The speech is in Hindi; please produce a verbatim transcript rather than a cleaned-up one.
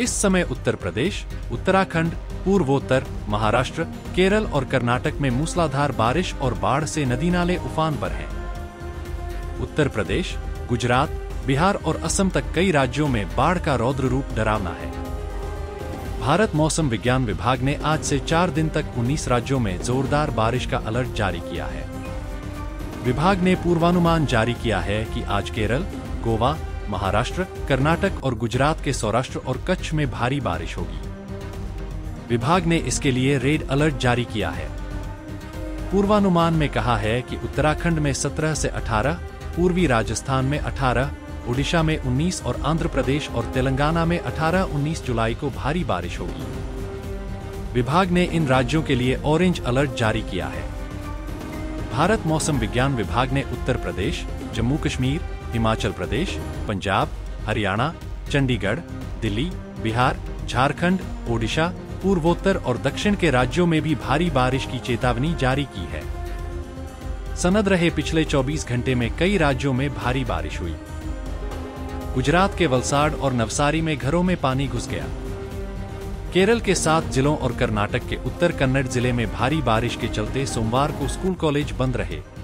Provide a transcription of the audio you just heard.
इस समय उत्तर प्रदेश, उत्तराखंड, पूर्वोत्तर, महाराष्ट्र, केरल और कर्नाटक में मूसलाधार बारिश और बाढ़ से नदी नाले उफान पर हैं। उत्तर प्रदेश, गुजरात, बिहार और असम तक कई राज्यों में बाढ़ का रौद्र रूप डरावना है। भारत मौसम विज्ञान विभाग ने आज से चार दिन तक उन्नीस राज्यों में जोरदार बारिश का अलर्ट जारी किया है। विभाग ने पूर्वानुमान जारी किया है कि आज केरल, गोवा, महाराष्ट्र, कर्नाटक और गुजरात के सौराष्ट्र और कच्छ में भारी बारिश होगी। विभाग ने इसके लिए रेड अलर्ट जारी किया है। पूर्वानुमान में कहा है कि उत्तराखंड में सत्रह से अठारह, पूर्वी राजस्थान में अठारह, उड़ीसा में उन्नीस और आंध्र प्रदेश और तेलंगाना में अठारह उन्नीस जुलाई को भारी बारिश होगी। विभाग ने इन राज्यों के लिए ऑरेंज अलर्ट जारी किया है। भारत मौसम विज्ञान विभाग ने उत्तर प्रदेश, जम्मू कश्मीर, हिमाचल प्रदेश, पंजाब, हरियाणा, चंडीगढ़, दिल्ली, बिहार, झारखंड, ओडिशा, पूर्वोत्तर और दक्षिण के राज्यों में भी भारी बारिश की चेतावनी जारी की है। सनद रहे पिछले चौबीस घंटे में कई राज्यों में भारी बारिश हुई। गुजरात के वलसाड़ और नवसारी में घरों में पानी घुस गया। केरल के सात जिलों और कर्नाटक के उत्तर कन्नड़ जिले में भारी बारिश के चलते सोमवार को स्कूल कॉलेज बंद रहे।